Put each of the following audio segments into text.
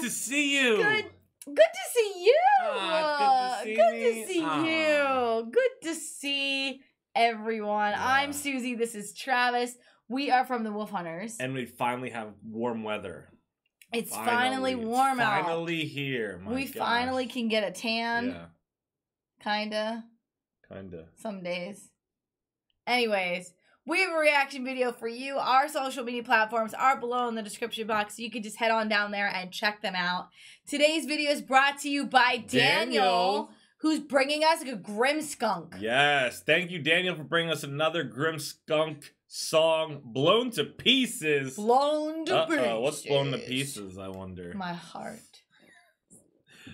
Good to see you. Good to see you. Oh, good to see you. Good to see everyone. Yeah. I'm Susie. This is Travis. We are from the Wolf HunterZ. And we finally have warm weather. It's finally warm out. Finally here. We finally can get a tan. Yeah. Kinda. Some days. Anyways, we have a reaction video for you. Our social media platforms are below in the description box. So you can just head on down there and check them out. Today's video is brought to you by Daniel, who's bringing us a Grimskunk. Yes. Thank you, Daniel, for bringing us another Grimskunk song, blown to pieces. Uh-oh, what's blown to pieces, I wonder? My heart.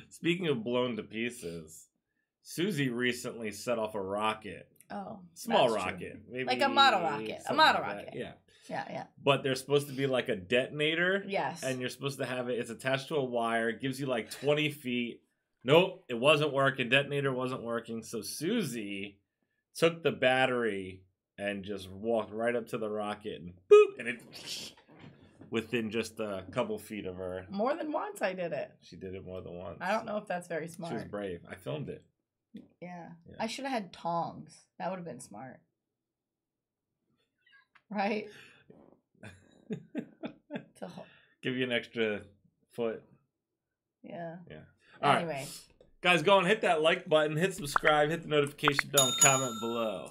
Speaking of blown to pieces, Susie recently set off a rocket. Oh. Small rocket. Maybe like a model rocket. A model rocket. Yeah. Yeah. But there's supposed to be like a detonator. Yes. And you're supposed to have it. It's attached to a wire. It gives you like 20 feet. Nope. It wasn't working. Detonator wasn't working. So Susie took the battery and just walked right up to the rocket and boop. And it... within just a couple feet of her. More than once I did it. She did it more than once. I don't know if that's very smart. She was brave. I filmed it. Yeah. I should have had tongs. That would have been smart. Right? Give you an extra foot. Yeah. All anyway. Right. Guys, go and hit that like button. Hit subscribe. Hit the notification bell and comment below.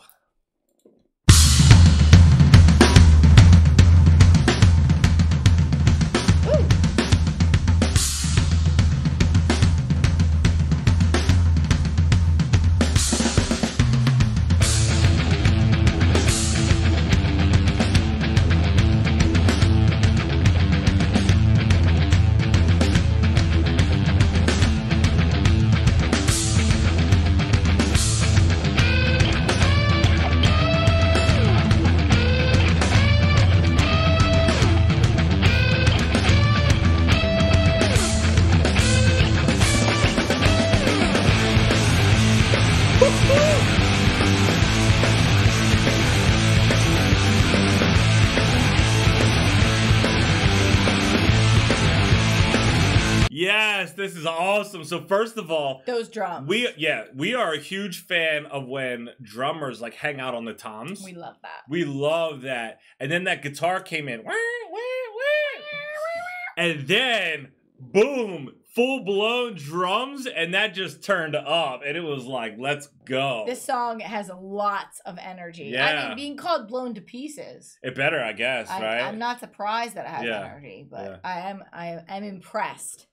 Yes, this is awesome. So first of all, those drums. We are a huge fan of when drummers like hang out on the toms. We love that. And then that guitar came in. And then boom, full-blown drums, and that just turned up, and it was like, let's go. This song has lots of energy. Yeah. I mean, being called Blown to Pieces. It better, I guess, right? I'm not surprised that it has energy, but I am impressed.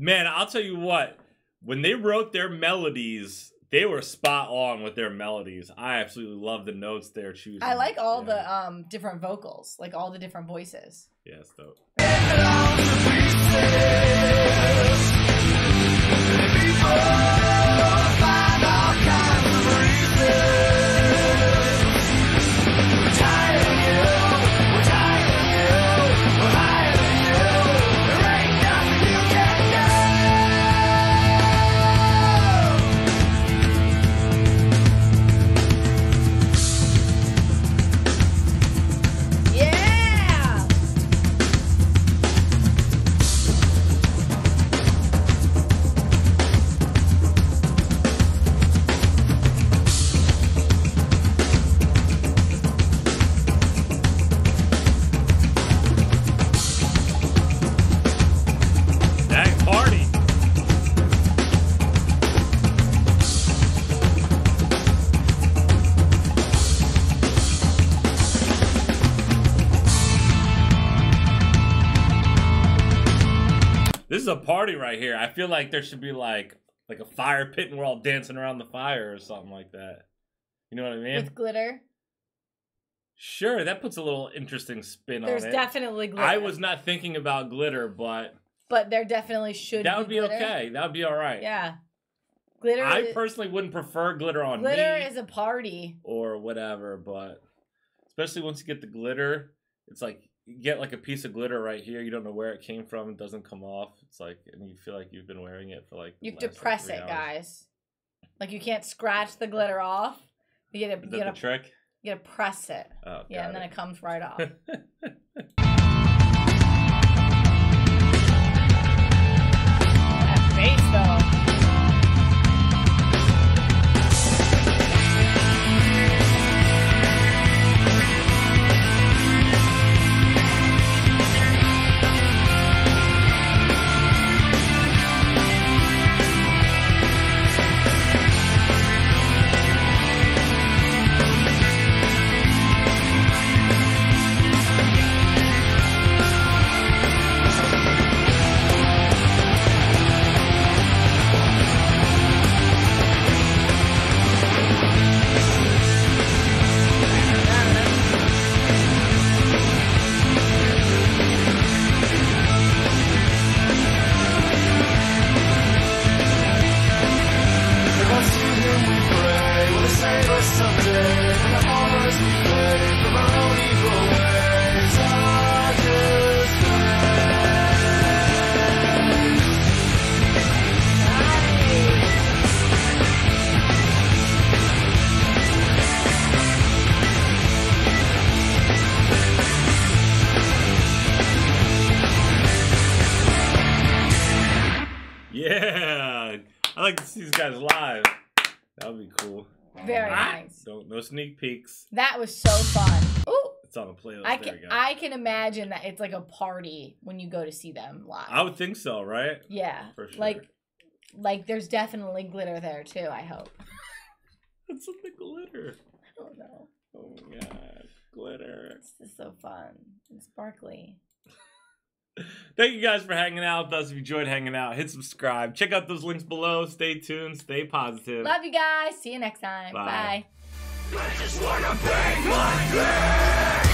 Man, I'll tell you what, when they wrote their melodies, they were spot on with their melodies. I absolutely love the notes they're choosing. I like all the different vocals, like all the different voices. Yeah, it's dope. This is a party right here. I feel like there should be like a fire pit and we're all dancing around the fire or something like that. You know what I mean? With glitter. Sure, that puts a little interesting spin on it. There's definitely glitter. I was not thinking about glitter, but... But there definitely should be. That would be okay. That would be all right. Yeah. Glitter. I personally wouldn't prefer glitter on me. Glitter is a party. Or whatever, but... Especially once you get the glitter, it's like... You get like a piece of glitter right here. You don't know where it came from. It doesn't come off. It's like... And you feel like you've been wearing it for like... You have to press it, guys. Like you can't scratch the glitter off. You get a... Is that the trick? You gotta press it. Oh, yeah, and then it comes right off. That face, though. I like to see these guys live. That would be cool. Very nice. No sneak peeks. That was so fun. Ooh. It's on a playlist. I can imagine that it's like a party when you go to see them live. I would think so, right? Yeah. For sure. Like there's definitely glitter there too, I hope. What's with the glitter? I don't know. Oh my god. Glitter. This is so fun. It's sparkly. Thank you guys for hanging out with us. If you enjoyed hanging out, hit subscribe. Check out those links below. Stay tuned. Stay positive. Love you guys. See you next time. Bye. I just wanna be like this.